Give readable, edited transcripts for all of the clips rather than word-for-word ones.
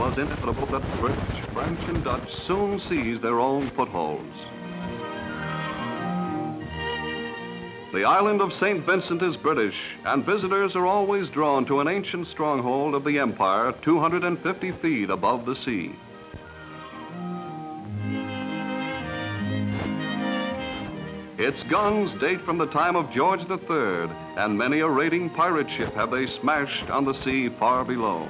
was inevitable that British, French, and Dutch soon seized their own footholds. The island of St. Vincent is British, and visitors are always drawn to an ancient stronghold of the empire 250 feet above the sea. Its guns date from the time of George III, and many a raiding pirate ship have they smashed on the sea far below.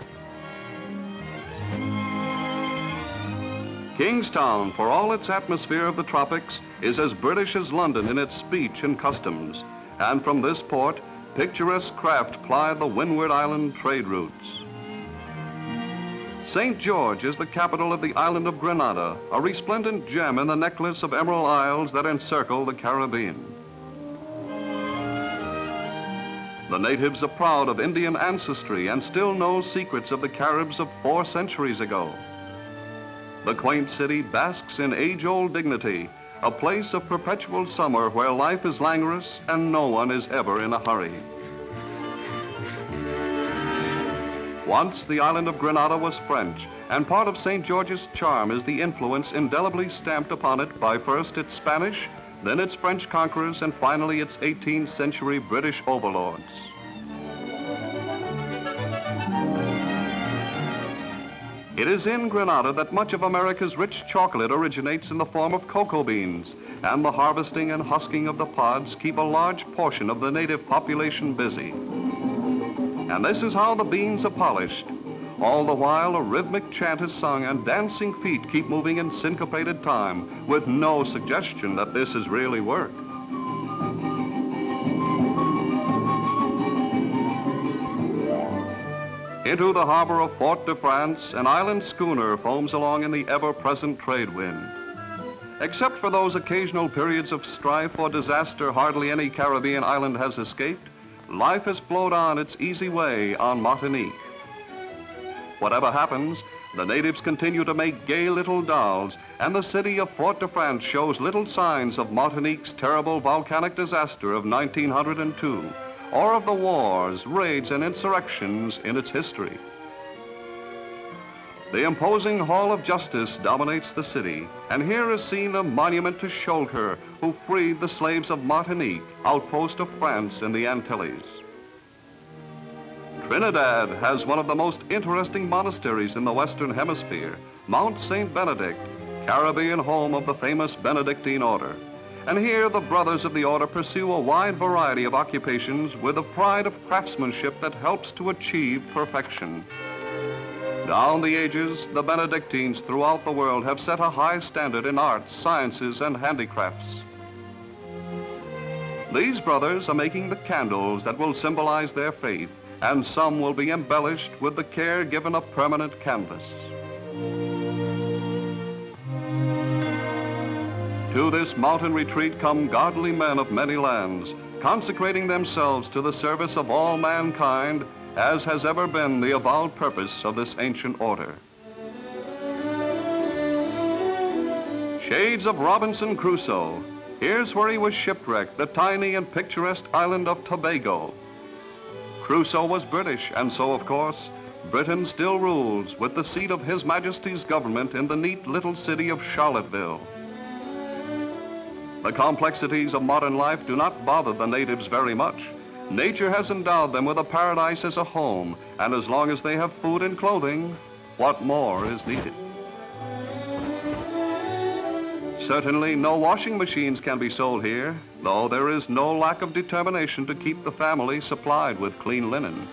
Kingstown, for all its atmosphere of the tropics, is as British as London in its speech and customs, and from this port, picturesque craft ply the Windward Island trade routes. St. George is the capital of the island of Grenada, a resplendent gem in the necklace of emerald isles that encircle the Caribbean. The natives are proud of Indian ancestry and still know secrets of the Caribs of 4 centuries ago. The quaint city basks in age-old dignity, a place of perpetual summer where life is languorous and no one is ever in a hurry. Once the island of Grenada was French, and part of St. George's charm is the influence indelibly stamped upon it by first its Spanish, then its French conquerors, and finally its 18th century British overlords. It is in Grenada that much of America's rich chocolate originates in the form of cocoa beans, and the harvesting and husking of the pods keep a large portion of the native population busy. And this is how the beans are polished. All the while, a rhythmic chant is sung and dancing feet keep moving in syncopated time, with no suggestion that this is really work. Into the harbor of Fort de France, an island schooner foams along in the ever-present trade wind. Except for those occasional periods of strife or disaster hardly any Caribbean island has escaped, life has flowed on its easy way on Martinique. Whatever happens, the natives continue to make gay little dolls, and the city of Fort de France shows little signs of Martinique's terrible volcanic disaster of 1902. Or of the wars, raids, and insurrections in its history. The imposing Hall of Justice dominates the city, and here is seen a monument to Schoelcher, who freed the slaves of Martinique, outpost of France in the Antilles. Trinidad has one of the most interesting monasteries in the Western Hemisphere, Mount Saint Benedict, Caribbean home of the famous Benedictine order. And here the brothers of the order pursue a wide variety of occupations with a pride of craftsmanship that helps to achieve perfection. Down the ages, the Benedictines throughout the world have set a high standard in arts, sciences, and handicrafts. These brothers are making the candles that will symbolize their faith, and some will be embellished with the care given a permanent canvas. To this mountain retreat come godly men of many lands, consecrating themselves to the service of all mankind, as has ever been the avowed purpose of this ancient order. Shades of Robinson Crusoe. Here's where he was shipwrecked, the tiny and picturesque island of Tobago. Crusoe was British, and so, of course, Britain still rules, with the seat of His Majesty's government in the neat little city of Charlotteville. The complexities of modern life do not bother the natives very much. Nature has endowed them with a paradise as a home, and as long as they have food and clothing, what more is needed? Certainly no washing machines can be sold here, though there is no lack of determination to keep the family supplied with clean linen.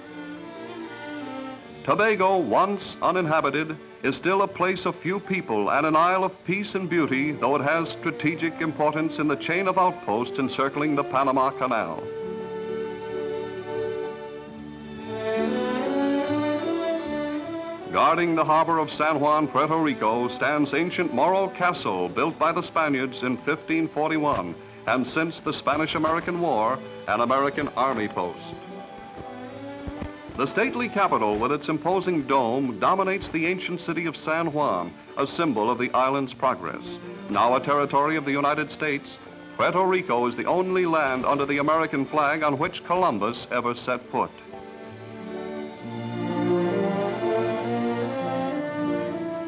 Tobago, once uninhabited, is still a place of few people and an isle of peace and beauty, though it has strategic importance in the chain of outposts encircling the Panama Canal. Guarding the harbor of San Juan, Puerto Rico, stands ancient Morro Castle, built by the Spaniards in 1541, and since the Spanish-American War, an American army post. The stately capital, with its imposing dome, dominates the ancient city of San Juan, a symbol of the island's progress. Now a territory of the United States, Puerto Rico is the only land under the American flag on which Columbus ever set foot.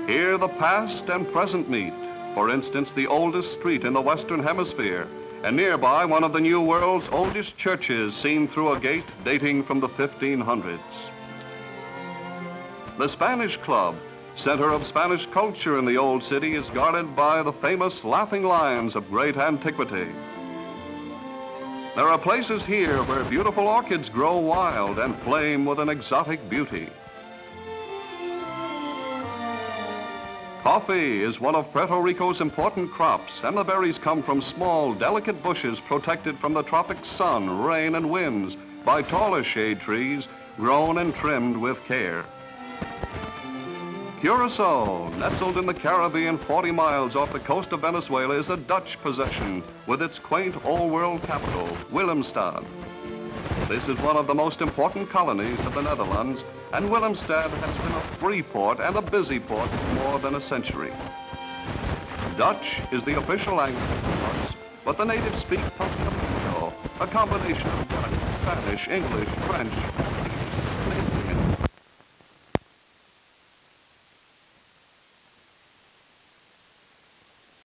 Here the past and present meet. For instance, the oldest street in the Western Hemisphere, and nearby one of the New World's oldest churches seen through a gate dating from the 1500s. The Spanish Club, center of Spanish culture in the old city, is guarded by the famous laughing lions of great antiquity. There are places here where beautiful orchids grow wild and flame with an exotic beauty. Coffee is one of Puerto Rico's important crops, and the berries come from small, delicate bushes protected from the tropic sun, rain, and winds by taller shade trees grown and trimmed with care. Curacao, nestled in the Caribbean 40 miles off the coast of Venezuela, is a Dutch possession with its quaint old-world capital, Willemstad. This is one of the most important colonies of the Netherlands, and Willemstad has been a free port and a busy port for more than a century. Dutch is the official language of France, but the natives speak Papiamento, a combination of Dutch, Spanish, English, French,